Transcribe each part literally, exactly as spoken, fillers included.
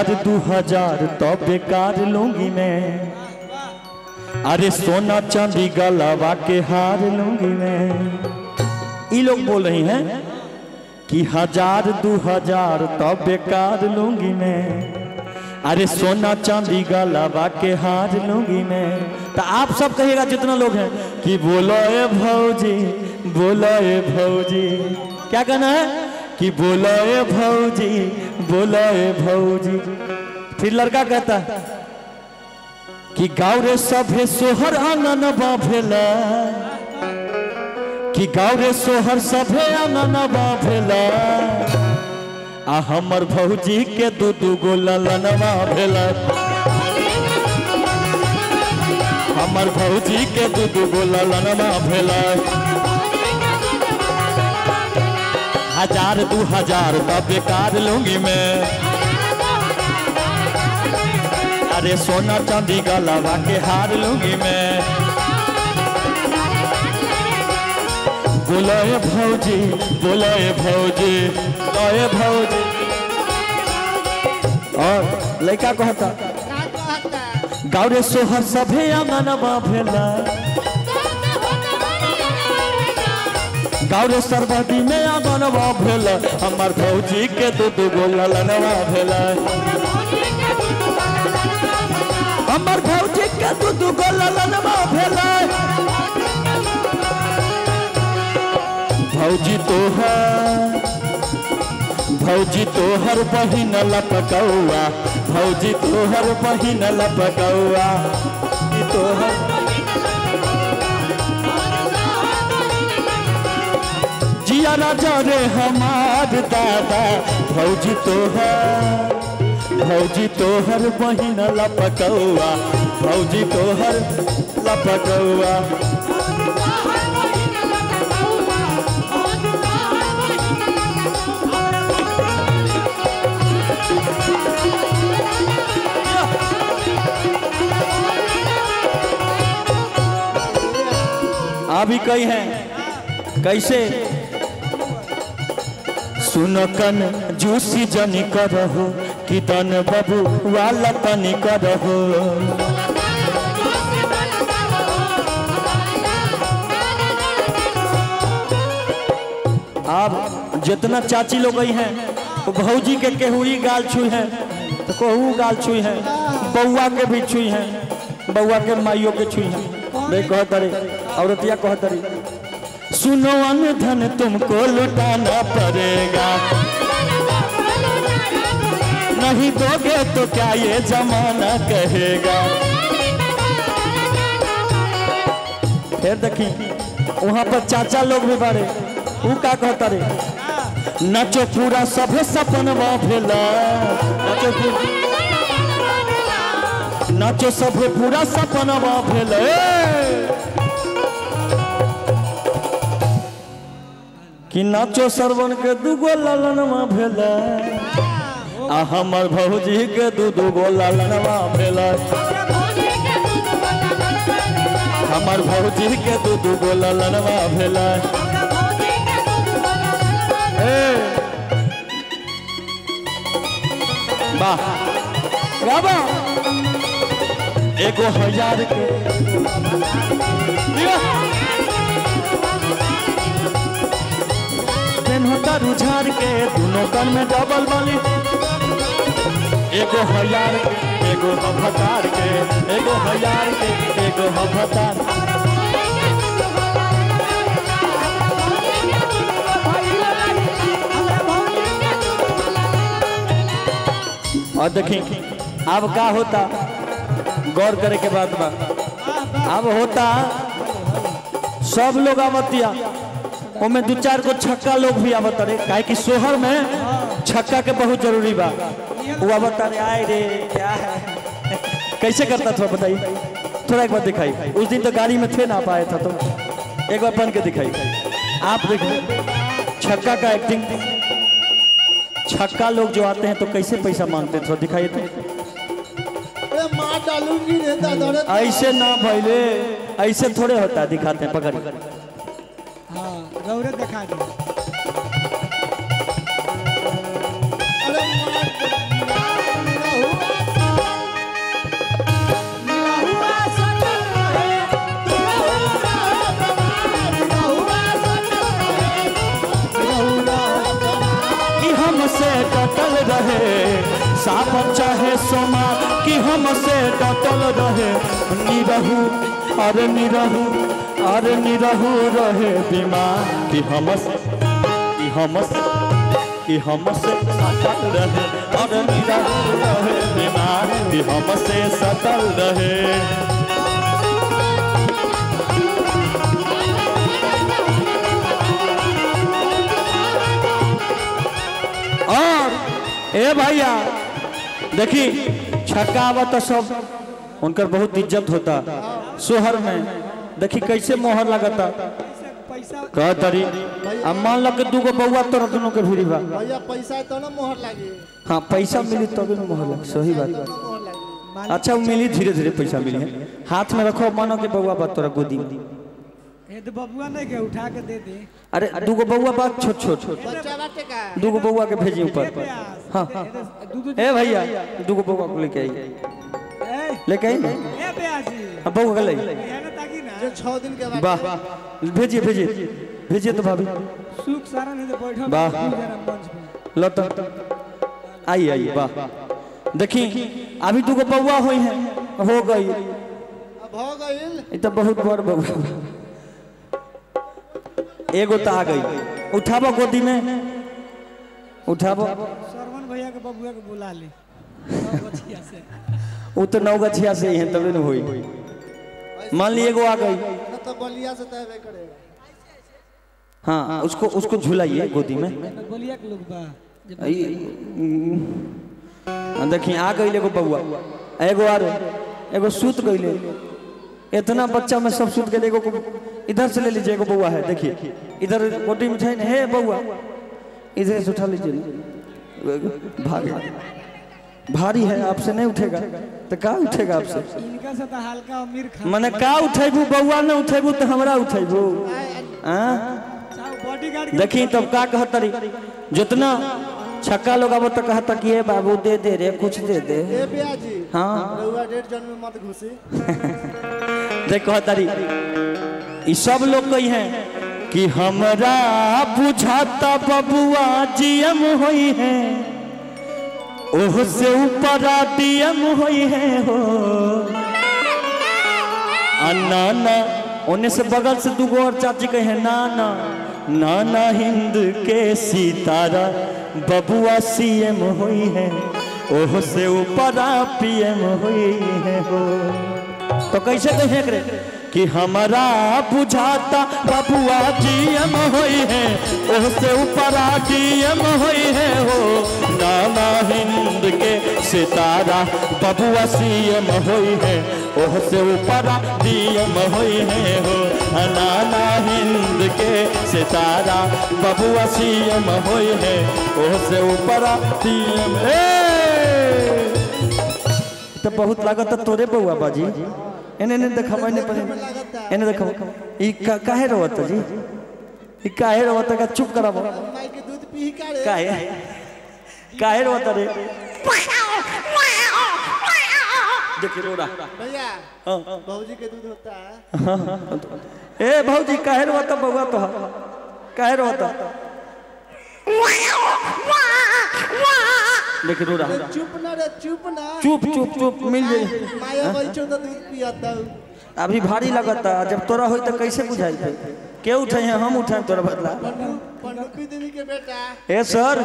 दो हजार तो बेकार लूंगी मैं, अरे सोना चांदी गलावा के हार लूंगी मैं। ये लोग बोल रही हैं कि हजार दो हजार तो बेकार लूंगी मैं, अरे सोना चांदी गलावा के हार लूंगी मैं। तो आप सब कहिएगा जितना लोग हैं कि बोलो ए भौजी, बोलो ए भौजी। क्या कहना है कि बोलो ए भौजी, बोलो ए भौजी। फिर लड़का कहता है कि गाँव रे सभे सोहर आंगनबा भेला, कि गाँव रे सोहर सभे आंगनबा भेला, आ हमर भौजी के दू दू गो ललनबा भेला, हमर भौजी के दू दू गो ललनबा भेला। हजार दू हजार तो बेकार लूंगी मैं, अरे सोना चांदी गलावा के हार लूंगी मैं। बोलो ए भौजी, बोलो ए भौजी, तो ए भौजी। और लड़का कहता गाँव रे सोहर सभे आंगनबा भेला, गाँव रे सरबती में आंगनबा भेला, हमार भौजी के दू दू गो ललनबा भेला, हमार भौजी के दू दू गो ललनबा भेला। भौजी तोहर, भौजी तोहर बहिन लपकौआ, भौजी तोहर बहिन लपकौआ, तोहर जिया राजा रे हमार दादा। भौजी तोहर, भौजी तोहर बहिन लपकौआ, भौजी तोहर लपकौआ। अभी कई हैं कैसे सुनो कन जूसी जनी करहो, कि तन बबू वाला तनी करहो, आप जितना चाची लोग गई हैं तो भौजी के केहुई गाल छुई है, तो कहू गाल छुई है, बउआ के भी छुई है, बउआ के माइयों के छुई है। भाई कहतरी औरतिया कहतरी सुनो अनधन तुमको लुटाना पड़ेगा, नहीं दोगे तो क्या ये जमाना कहेगा। फिर देखी वहाँ पर चाचा लोग भी बड़े वो क्या कहता रे, नचो पूरा सभे सपनवा भेला, नचो पूरा, नचो सभे पूरा सपनवा भेला। कि नाचो सरवन के दू गो ललनवा भेला, आ हमर भौजी के दू दू गो ललनवा भेला, हमर भौजी के दू दू गो ललनवा भेला। वाह बाबा एगो हजार के रुझार के दोनों कन में डबल बनी, एगो हजार के एगो हजार के एगो हजार के एगो हजार। और देखी अब क्या होता, गौर करे के बाद बा अब होता सब लोग आवतिया में दो चार को छक्का लोग भी आवतरे, काहे कि सोहर में छक्का के बहुत जरूरी बा। वो आवतरे आए रे क्या है कैसे करता थोड़ा बताइए, थोड़ा एक बार दिखाई। उस दिन तो गाड़ी में थे ना पाए था, तो एक बार बन के दिखाई आप। देखो छक्का का एक्टिंग, छक्का लोग जो आते हैं तो कैसे पैसा मांगते हैं, थोड़ा दिखाइए। तो ऐसे ना भैले, ऐसे थोड़े होता, दिखाते हैं पकड़। अरे देखा साप चाहे सोमा कि हमसे डटल रहे निरहू और निरहू और निरहू रहे बीमार कि हमसे कि हमसे कि हमसे सटल रहे और निरहू रहे बीमार कि हमसे सटल रहे। ए भैया देखी छक्का आवत सब उनकर बहुत इज्जत होता शोहर में, देखी कैसे मोहर लगता कह तरी। अब मान लो कि दूगो बउआ तोरा दोनों के भिड़ी बा भैया, पैसा तो ना मोहर लागे। हाँ पैसा मिली तभी ना मोहर लागे, सही बात। अच्छा वो मिली धीरे धीरे पैसा मिली, हाथ में रखो मानो के बउआ बा तोरा गोदी में। ए तो बबुआ नहीं के उठा के दे दे। अरे दूगो बबुआ बात छोट छोट छोट दूगो बबुआ के भेजी ऊपर। हां ए भैया दूगो बबुआ को लेके आई, लेके आई ना ए ब्यासी अब बबुआ के ले जो छह दिन के बाद वाह भेजिए भेजिए भेजिए तो भाभी सुख सारा नहीं तो बैठो वाह लट आई आई वाह। देखी अभी दूगो बबुआ होई है हो गई अब हो गइल ई तो बहुत बड़ बबुआ एगो तो आ गई। उठाबो गोदी में उठाबो सरवन भैया के बबुआ के बुला ले नौगछिया से उ तो नौगछिया से ही है तबे न होई। मान ली एगो आ गई तो बलिया से तबे करेगा। हां उसको उसको झुलाइए गोदी में बलिया के लोग बा। आ देखिए आ गई एगो बबुआ एगो और एगो सूत गईले, इतना बच्चा में सब सूत गईले। एगो को इधर से ले लीजिए एगो बउआ है, देखिए इधर गोटी में है हे बउआ इधर से उठा लीजिए भारी भारी है आपसे नहीं उठेगा तो का उठेगा आपसे। इनका से तो हल्का अमीर खा माने का उठेबू बउआ ना उठेबू तो हमरा उठेबू। हां देखिए तब का कहतरी जितना छक्का लोग अब तक कहता कि ए बाबू दे दे रे कुछ दे दे ए पिया जी। हां बउआ डेढ़ जन में मत घुसी देख कहतरी इ सब लोग कही हैं कि हमरा बुझाता बबुआ जीएम होई है ओह से ऊपर डीएम होई है हो ना ना ओने से बगल से दूगो और चाची कहे हैं ना ना ना ना हिंद के सितारा बबुआ सीएम होई है ओह से ऊपर पीएम होई है हो। तो कैसे कहे करे कि हमारा बुझाता बबुआ जीएम होई है उससे ऊपर डीएम होई है हो नाना हिंद के सितारा बबुआ सीएम होई है उससे ऊपर डीएम होई है हो नाना हिंद के सितारा बबुआ सीएम होई है उससे ऊपर डीएम। तो बहुत लागत तोरे बउआ बाजी एने ने देखबो एने पर एने देखबो ई काहे रहत जी ई काहे रहत का चुप कराबो माई के दूध पी का रे काहे काहे रहत रे देख रोड़ा भैया। हां भौजी के दूध होता है ए भौजी काहे रहत बउआ तो काहे रहत लेकिन रोड़ा चुप ना रे चुप ना चुप चुप चुप मिल जाई माया बइचो त दूध पियाता अभी भारी लगता जब तोरा होई त कैसे बुझाई थे के उठाई है हम उठाए तोरा बदला पन्नुकी देवी के बेटा ए सर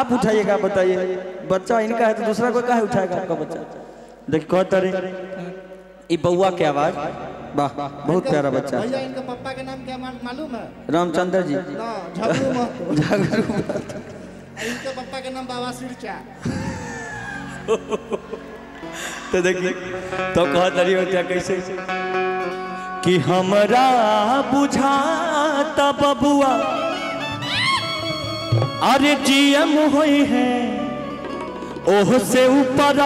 आप उठाइएगा बताइए बच्चा इनका है तो दूसरा कोई काहे उठाएगा आपका बच्चा। देख कह तरे ई बउआ के आवाज वाह बहुत प्यारा बच्चा। भैया इनके पापा के नाम क्या मालूम है? रामचंद्र जी ना झगड़ू मत झगड़ू मत। इनके पापा का नाम बाबा सिरचा। तो देखिए तो कहत रही होता कैसे कि हमरा बुझाता बबुआ अरे जीएम होई है ओह से ऊपर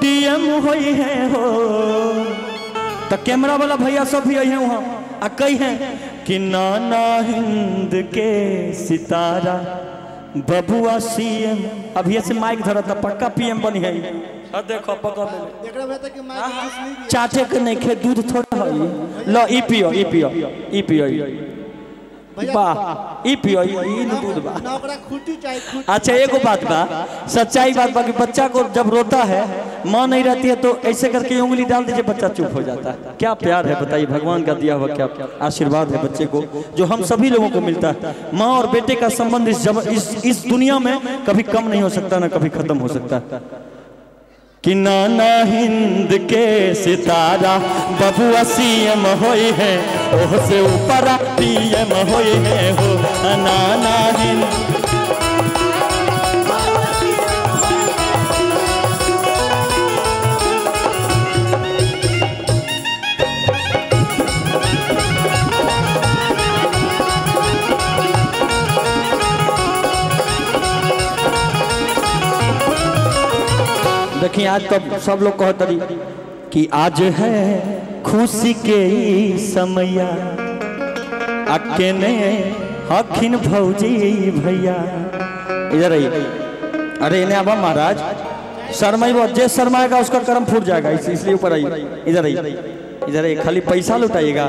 डीएम होई है हो। तो कैमरा वाला भैया सब भी आई है वहाँ आ कही है कि नाना हिंद के सितारा बबुआ सीएम अभी ऐसे माइक धरता पक्का पीएम बनी है। हां देखो पकड़ ले एकरा में त कि माइक चाचे के नहीं खे दूध थोड़ा है ल ई पियो ई पियो ई पियो अच्छा एगो बात बा, सच्चाई बात बा कि बच्चा को जब रोता है माँ नहीं रहती है तो ऐसे करके उंगली डाल दीजिए, बच्चा चुप हो जाता है। क्या प्यार है बताइए, भगवान का दिया हुआ क्या आशीर्वाद है बच्चे को जो हम सभी लोगों को मिलता है। माँ और बेटे का संबंध इस इस इस दुनिया में कभी कम नहीं हो सकता, ना कभी खत्म हो सकता। कि नाना हिंद के सितारा बबुआ सीएम होई है, ओह से ऊपर पीएम होई है हो नाना हिंद। देखिए आज तो सब लोग कहतरी कि आज है खुशी के समया, अकेले हखिन भौजी भैया। इधर आइए, अरे इन्हें अब महाराज शर्माइबो, जे शर्माएगा उसका कर्म फूट जाएगा, इसलिए ऊपर आइए। इधर आइए, इधर आइए, खाली पैसा लुटाइएगा।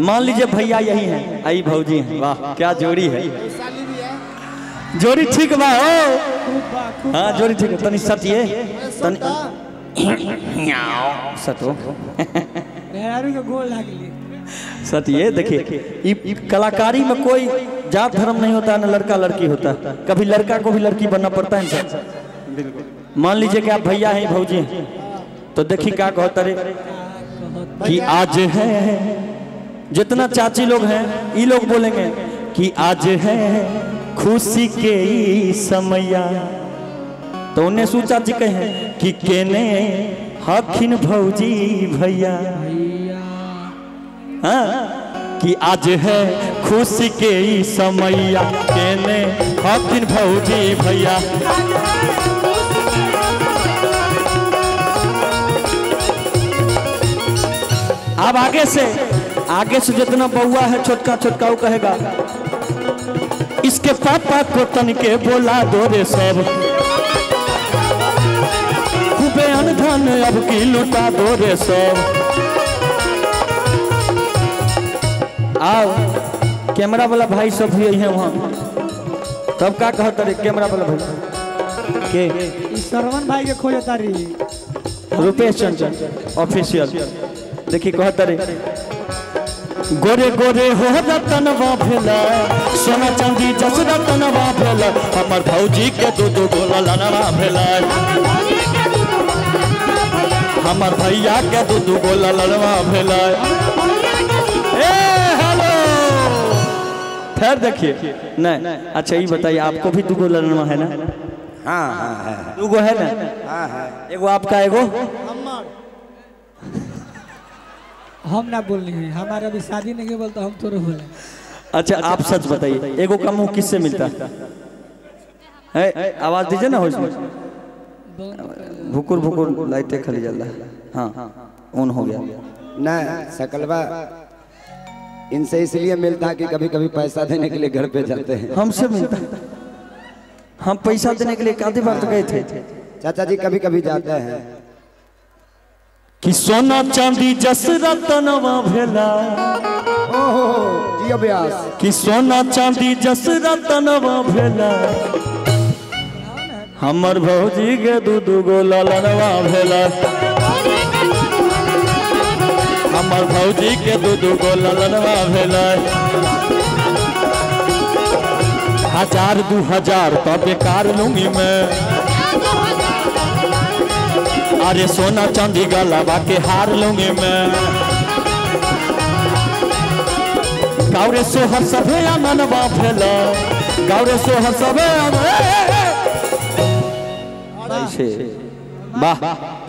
मान लीजिए भैया यही हैं, आई भौजी हैं, वाह क्या जोड़ी है, जोड़ी ठीक बा हो। हाँ जोड़ी ठीक है, तनी सटिए तनी सटो नेहरू के गोल लागली सटिए। देखिए ये कलाकारी में कोई जात धर्म नहीं होता, ना लड़का लड़की होता, कभी लड़का को भी लड़की बनना पड़ता है सर। मान लीजिए कि आप भैया हैं भौजी हैं, तो देखिए क्या कहता रे कि आज है, जितना चाची लोग हैं ये लोग बोलेंगे कि आज है खुशी के समया, तो उन्हें सोचा जी कहे कि केने हखिन भौजी भैया। हाँ कि आज है खुशी के समया, केने हखिन भौजी भैया। अब आगे से आगे से जितना बउआ है छोटका छोटका वो कहेगा इसके पापा को तनके बोला दो रे सब, खूबे अनधन अब की लुटा दो रे सब। आओ कैमरा वाला भाई सब भी यही है वहाँ, तब क्या कहता रे कैमरा वाला भाई के इस सरवन भाई के खोजे तारी रुपेश चंचल ऑफिशियल। देखिए कहता रे गोरे गोरे हो रतनवा भेला, सोना चांदी जस रतनवा भेला, हमर भौजी के दूध गोला लनवा भेला, हमर भैया के दूध गोला लनवा भेला। ए हेलो फिर देखिए नहीं। अच्छा ये बताइए आपको भी दूगो लनवा है ना? हाँ हाँ दूगो है ना? हाँ हाँ एगो आपका एगो हम ना बोलने हैं, हमारा भी शादी नहीं बोलता हम तो बोले। अच्छा आप सच बताइए एगो का मुँह किससे मिलता है? आवाज दीजिए ना, हो भुकुर भुकुर लाइटे खाली जल रहा। हाँ उन हो गया ना सकलवा, इनसे इसलिए मिलता है कि कभी कभी पैसा देने के लिए घर पे जाते हैं, हमसे मिलता है। हम पैसा देने के लिए काफी बार तो गए थे चाचा जी, कभी कभी जाते हैं। कि सोना चांदी जस रतनवा भेला, ओहो जी अभ्यास। कि सोना चांदी जस रतनवा भेला, हमर भौजी के दूध गोला लनवा भेला, हमर भौजी के दूध गोला लनवा भेला। हजार दू हजार तो बेकार लूंगी मैं, अरे सोना चांदी गलावा के हार लूंगी मैं। गौरे सोहर सभे आननवा भेला, गौरे सोहर सभे ऐसे। वाह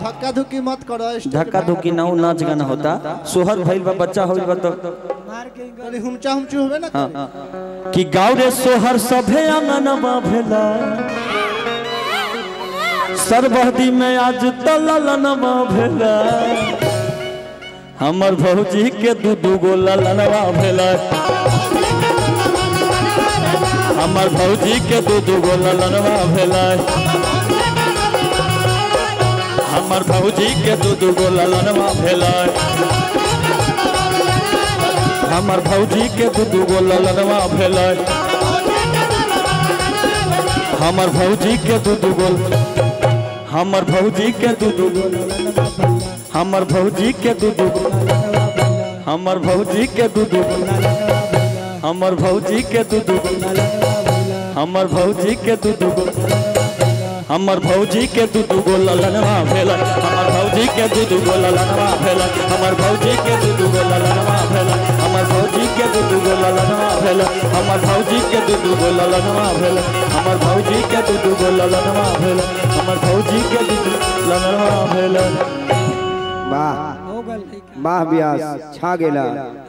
धक्का धुकी मत करो, धक्का धुकी ना नाच गाना होता। सोहर भइल बा बच्चा होइल बा तो मार के गली हुमचा हुमची होवे ना। कि गौरे सोहर सभे आननवा भेला, सरबहदी में आज तलनवा भेला, हमर भौजी के दूध गोला लनवा भेला, हमर भौजी के दूध गोला लनवा भेला, हमर भौजी के दूध गोला लनवा भेला। हमर भौजी के दू दू गो ललनवा भेलै, हमर भौजी के दू दू गो, हमर भौजी के दू दू गो, हमर भौजी के दू दू गो, हमर भौजी के दू दू गो, हमर भौजी के दू दू गो, हमर भौजी के दू दू गो, हमर भौजी के दू दू गो ललनवा भेलै, हमर भौजी के दू दू गो ललनवा भेलै, हमर भौजी के दू दू गो ललनवा भेलै, हमर भौजी के दू दू गो ललनवा भेलै, हमर भौजी के दू दू गो ललनवा भेलै, हमर भौजी के दू दू गो ललनवा भेलै, हमर भौजी के दू दू ललनवा भेलै। वाह वाह, ब्यास छा गेला।